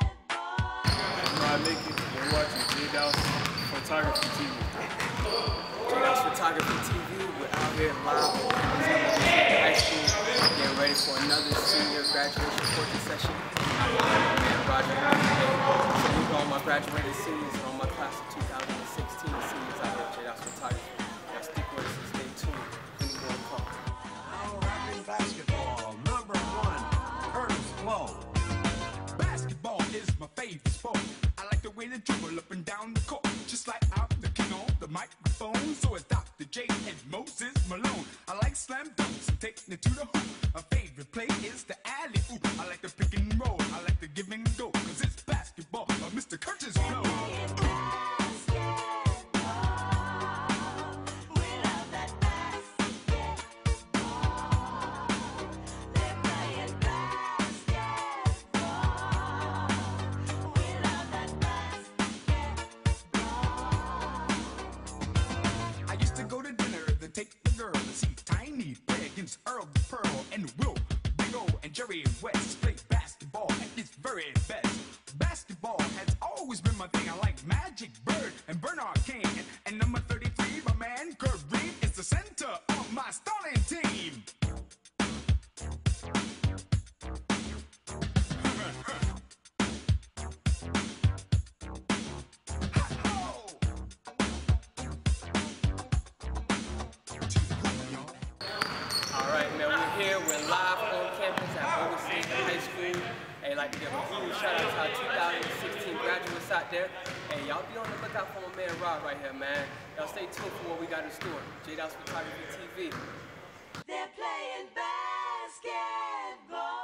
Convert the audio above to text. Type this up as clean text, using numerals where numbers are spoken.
I'm Rod Nicky, you're watching J-Dowell's Photography TV. J-Dowell's Photography TV, we're out here live at high school, getting ready for another senior graduation portrait session. I'm Rod Nicky, so all my graduating seniors and all my class of 2016 seniors out here at J-Dowell's Photography. Basketball is my favorite sport. I like the way they dribble up and down the court, just like I'm the king on the microphone. So it's Dr. J and Moses Malone. I like slam dunks and taking it to the hoop. My favorite play is the alley oop. I like the pick and roll, I like the give and go, cause it's basketball, Mr. Kurtis Blow. Take the girl to see Tiny Piggins, Earl the Pearl, and Will, Big O, and Jerry West play basketball at its very best. Basketball has always been my thing. I like Magic Bird and Bernard King. And number 33, my man, Kareem, is the center of my starting team. Here we're live on campus at Boca Ciega High School. Hey, like to give a huge shout out to our 2016 graduates out there. Hey, y'all be on the lookout for my man Rod right here, man. Y'all stay tuned for what we got in store. J-Dowell's Photography TV. They're playing basketball.